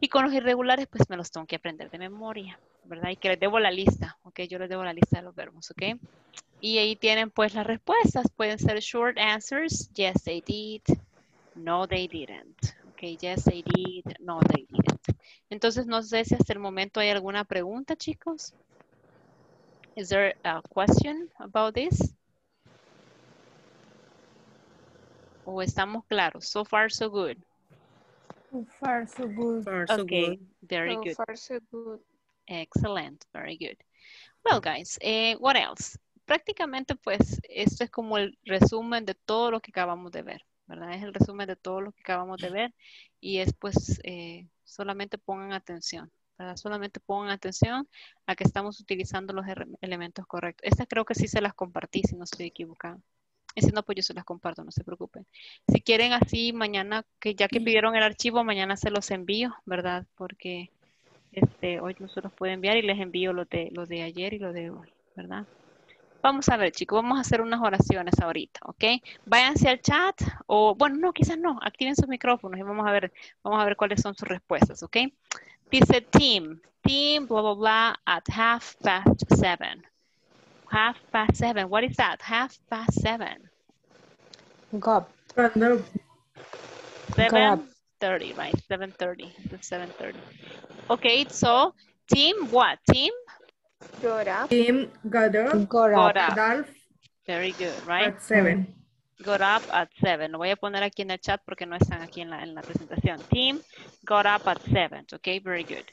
Y con los irregulares, pues me los tengo que aprender de memoria, ¿verdad? Y que les debo la lista, ¿ok? Yo les debo la lista de los verbos, ¿ok? Y ahí tienen, pues, las respuestas. Pueden ser short answers. Yes, they did. No, they didn't. Okay, yes, they did. No, they didn't. Entonces, no sé si hasta el momento hay alguna pregunta, chicos. Is there a question about this? ¿O estamos claros? So far, so good. So far, so good. Okay, very good. So far, so good. Excellent, very good. Well, guys, eh, what else? Prácticamente, pues, esto es como el resumen de todo lo que acabamos de ver, ¿verdad? Es el resumen de todo lo que acabamos de ver y es pues eh, solamente pongan atención, ¿verdad? Solamente pongan atención a que estamos utilizando los elementos correctos. Estas creo que sí se las compartí, si no estoy equivocada. Y si no, pues yo se las comparto, no se preocupen. Si quieren así mañana, que ya que pidieron el archivo, mañana se los envío, ¿verdad? Porque este, hoy no se los puedo enviar y les envío los de, los de ayer y los de hoy, ¿verdad? Vamos a ver, chicos, vamos a hacer unas oraciones ahorita, ¿ok? Váyanse al chat o, bueno, no, quizás no, activen sus micrófonos y vamos a ver, vamos a ver cuáles son sus respuestas, ¿ok? Dice team, team, blah, blah, blah, at half past seven. Half past seven, what is that? Half past seven. Go up. seven thirty, right? seven thirty, seven thirty. Okay, so, team, what? Team? Got up. Team got up. Got up. Got up. Very good, right? At seven. Got up at seven. Lo voy a poner aquí en el chat porque no están aquí en la, en la presentación. Team got up at seven. Okay, very good.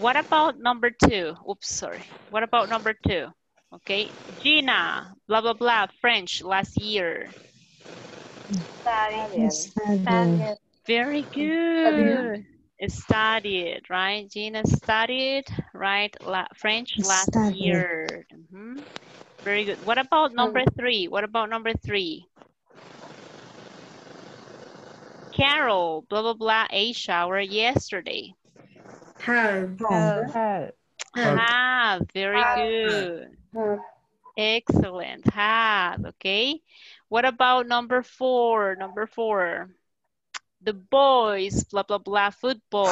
What about number two? Oops, sorry. What about number two? Okay, Gina, blah, blah, blah, French last year. Studied. Studied. Very good. Studied. Studied, right? Gina studied, right? La French last studied. year. Mm-hmm. Very good. What about number three? What about number three? Carol, blah, blah, blah, a shower yesterday. Have. Have. Have. Have. Very have. good. Have. Excellent. Have. Okay. What about number four? Number four. The boys, blah, blah, blah, football.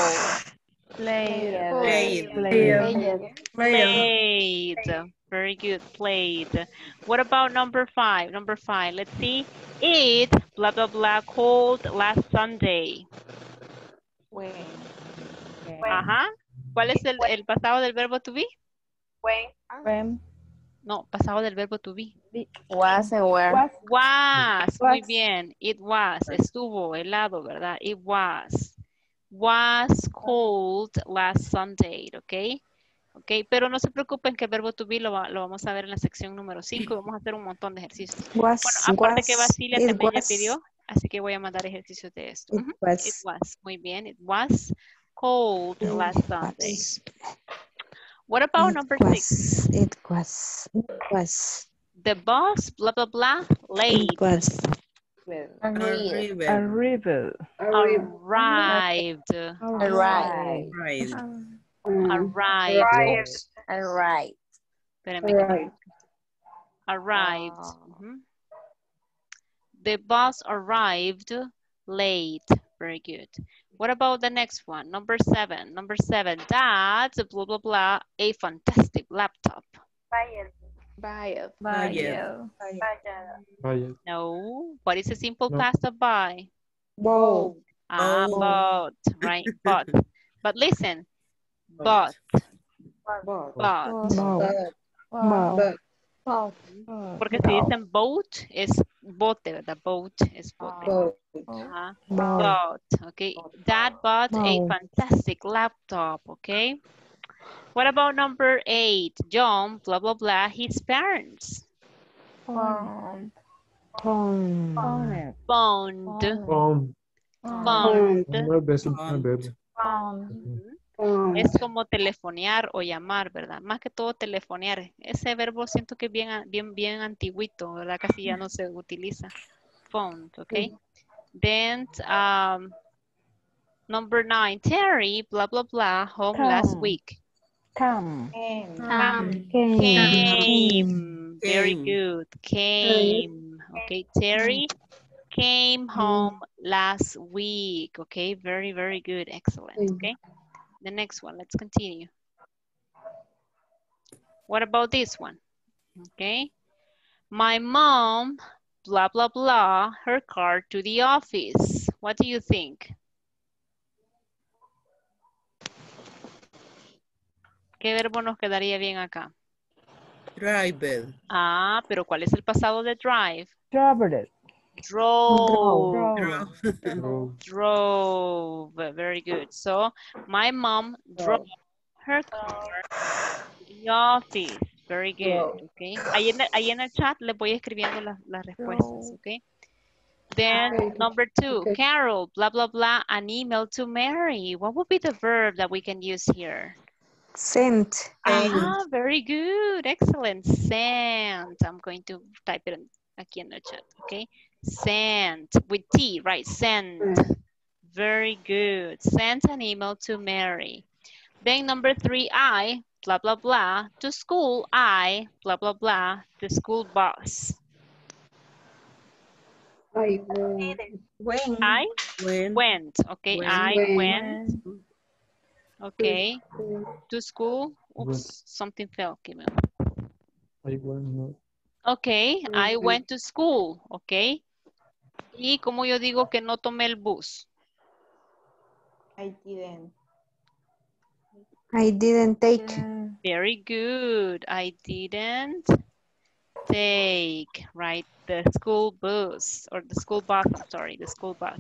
Played. Played. Played. Played. Played. Very good. Played. What about number five? Number five. Let's see. It, blah, blah, blah, cold last Sunday. When. When. Ajá. ¿Cuál es el, el pasado del verbo to be? When. When. No, pasado del verbo to be. Was and were. Was. was. Muy bien. It was. Estuvo helado, ¿verdad? It was. Was cold last Sunday, ¿ok? Ok, pero no se preocupen que el verbo to be lo, va, lo vamos a ver en la sección número cinco. Vamos a hacer un montón de ejercicios. Was, bueno, aparte was, que Basilia también was. ya pidió, así que voy a mandar ejercicios de esto. It, uh-huh. was. It was. Muy bien. It was cold it last was. Sunday. What about it number was. six? It was. It was. The bus, blah, blah, blah, late. It was. Arrived. Arrived. Arrived. Arrived. Arrived. Arrived. Arrived. Arrived. Arrived. Arrived. Mm-hmm. The bus arrived late. Very good. What about the next one? Number seven. Number seven. That's blah, blah, blah, a fantastic laptop. Fired. Buy. Buy. Buy. No. What is a simple no. past of buy? Bought. Ah, oh. bought. Right. Bought. But listen. Bought. Bought. Bought. Bought. Porque si dicen boat es bote, ¿verdad? Boat es bote. Boat. Uh-huh. Bought. Okay. Dad bought a fantastic laptop. Okay. What about number eight? John, blah, blah, blah, his parents. Bond. Bond. Bond. Bond. Bond. Bond. Es como telefonear o llamar, ¿verdad? Más que todo telefonear. Ese verbo siento que es bien, bien, bien antiguito, ¿verdad? Casi ya no se utiliza. Bond, okay? Then, um, number nine, Terry, blah, blah, blah, home Tom. last week. Come. Came. Came. Came. Came. Very good. Came. Okay, Terry came home last week. Okay, very, very good. Excellent. Okay, the next one. Let's continue. What about this one? Okay. My mom, blah, blah, blah, her car to the office. What do you think? ¿Qué verbo nos quedaría bien acá? Drive. Ah, pero ¿cuál es el pasado de drive? Traveled. Drove. Drove. Drove. Drove. Very good. So, my mom drove her car to the office. Very good. Okay. Ahí en el, ahí en el chat les voy escribiendo las, las respuestas. Okay. Then, number two, okay. Carol, blah, blah, blah, an email to Mary. What would be the verb that we can use here? Sent. Ah, very good. Excellent. Sent. I'm going to type it in, aquí in the chat. Okay. Sent. With T, right? Sent. Mm. Very good. Sent an email to Mary. Then number three, I, blah, blah, blah. To school, I, blah, blah, blah. The school bus. I went. When. I went. went. Okay. When. I went. went. Okay, to school. Oops, something fell. Came out. Okay, I went to school. Okay. ¿Y cómo yo digo que no tomé el bus? I didn't. I didn't take. Very good. I didn't take, right? The school bus or the school bus. I'm sorry, the school bus.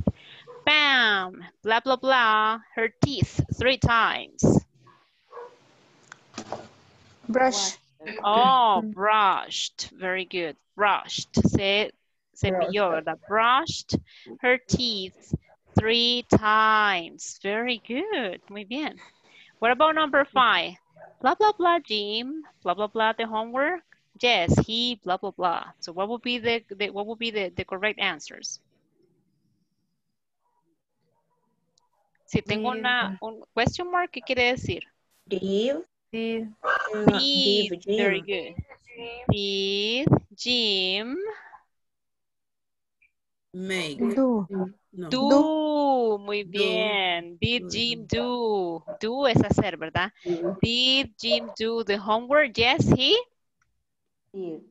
Bam, blah, blah, blah, her teeth three times. Brush. Oh, brushed. Very good. Brushed. Se, cepilló, ¿verdad? Brushed her teeth three times. Very good. Muy bien. What about number five? Blah, blah, blah, Jim. Blah, blah, blah, the homework. Yes, he, blah, blah, blah. So what would be the, the what would be the, the correct answers? Si tengo una, un question mark, ¿qué quiere decir? Did. Did. Did. Did. Very good. Did Jim make? Do. No. Do. Muy bien. Did Jim do? Do es hacer, ¿verdad? Did Jim do the homework? Yes, he? Did.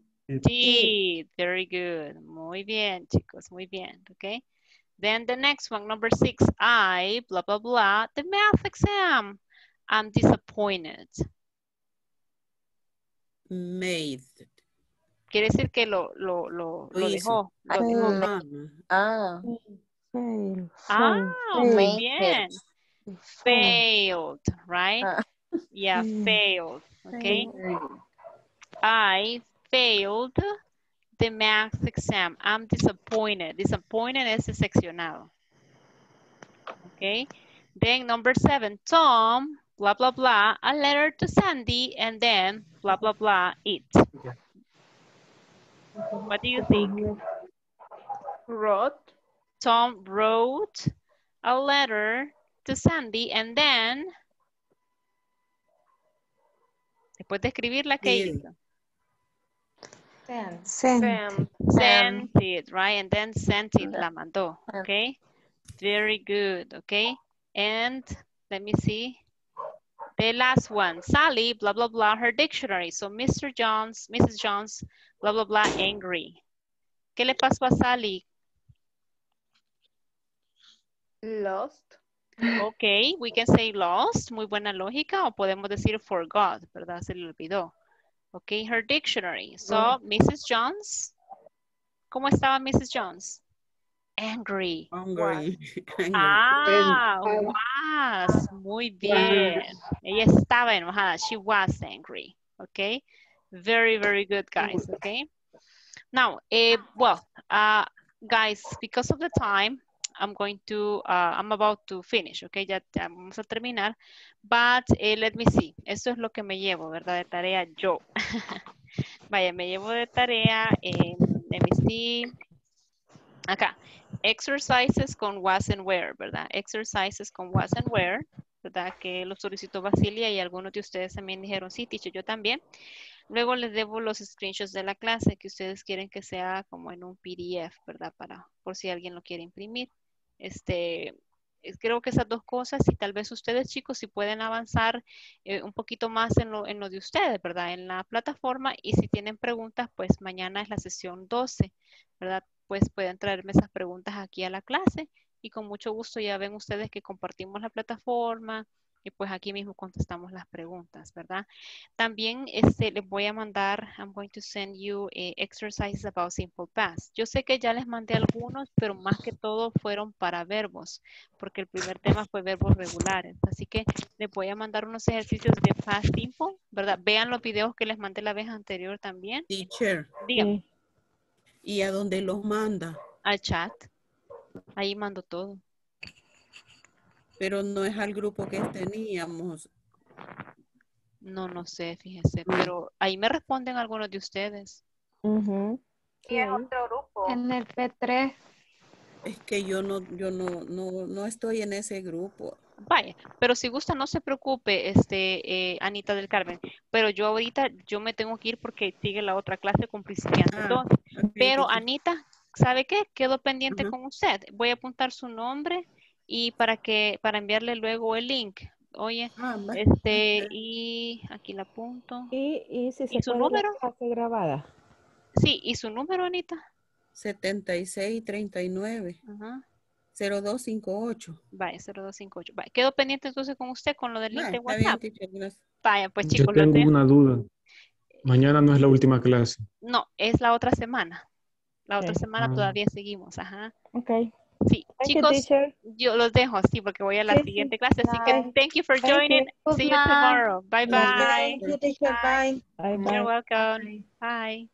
Did. Very good. Muy bien, chicos. Muy bien. Okay. Then the next one, number six, I, blah, blah, blah, the math exam. I'm disappointed. Made. Quiere decir que lo, lo, lo, lo dejó. Lo dejó. Ah. Failed. Ah, failed. Muy bien. Failed, right? Ah. Yeah, failed, okay? Failed. I failed the math exam. I'm disappointed. Disappointed es decepcionado. Okay. Then number seven, Tom, blah, blah, blah, a letter to Sandy, and then blah, blah, blah, it. Yeah. What do you think? Wrote. Tom wrote a letter to Sandy, and then... Después de escribirla, ¿qué hizo? Sent. Sent. Sent it, right? And then sent it, la mandó, okay? Very good, okay? And let me see. The last one, Sally, blah, blah, blah, her dictionary. So Mister Jones, Missus Jones, blah, blah, blah, angry. ¿Qué le pasó a Sally? Lost. Okay, we can say lost, muy buena lógica, o podemos decir forgot, ¿verdad? Se le olvidó. Okay, her dictionary. So, Missus Jones, ¿cómo estaba Missus Jones? Angry. Angry. Angry. Ah, was. Muy bien. Ella estaba enojada. She was angry. Okay. Very, very good, guys. Okay. Now, eh, well, uh, guys, because of the time, I'm going to, uh, I'm about to finish, okay, ya vamos a terminar, but uh, let me see, eso es lo que me llevo, ¿verdad? De tarea yo, vaya, me llevo de tarea, eh, let me see, acá, exercises con was and where, ¿verdad? Exercises con was and where, ¿verdad? Que los solicitó Basilia y algunos de ustedes también dijeron, sí, teacher, yo también. Luego les debo los screenshots de la clase que ustedes quieren que sea como en un P D F, ¿verdad? Para, por si alguien lo quiere imprimir. Este, creo que esas dos cosas y tal vez ustedes chicos si pueden avanzar eh, un poquito más en lo, en lo de ustedes, ¿verdad? En la plataforma y si tienen preguntas, pues mañana es la sesión doce, ¿verdad? Pues pueden traerme esas preguntas aquí a la clase y con mucho gusto ya ven ustedes que compartimos la plataforma y pues aquí mismo contestamos las preguntas, ¿verdad? También este, les voy a mandar, I'm going to send you eh, exercises about simple past. Yo sé que ya les mandé algunos, pero más que todo fueron para verbos, porque el primer tema fue verbos regulares. Así que les voy a mandar unos ejercicios de past simple, ¿verdad? Vean los videos que les mandé la vez anterior también. Teacher. Díganme. ¿Y a dónde los manda? Al chat. Ahí mando todo. Pero no es al grupo que teníamos. No, no sé, fíjese. Pero ahí me responden algunos de ustedes. Uh-huh. Y en otro grupo. En el P tres. Es que yo no, yo no, no, no estoy en ese grupo. Vaya, pero si gusta no se preocupe, este, eh, Anita del Carmen. Pero yo ahorita, yo me tengo que ir porque sigue la otra clase con Cristian. Ah, okay, pero okay. Anita, ¿sabe qué? Quedo pendiente uh-huh. con usted. Voy a apuntar su nombre. Y para que, para enviarle luego el link. Oye, ah, este, y aquí la apunto. ¿Y, y, si se ¿Y su número? Hace grabada. Sí, ¿y su número, Anita? setenta y seis treinta y nueve. Ajá. cero dos cinco ocho. Vaya, cero dos cinco ocho. Vaya, quedo pendiente entonces con usted con lo del link ah, de WhatsApp. Bien, vaya, pues chicos. Yo tengo los una duda. Mañana no es la última clase. No, es la otra semana. La okay. otra semana ah. todavía seguimos, ajá. Ok. Sí, Thank chicos, you, yo los dejo, sí, porque voy a la siguiente clase. Así que thank you for joining. See you tomorrow. Bye bye. Bye. You're welcome. Bye.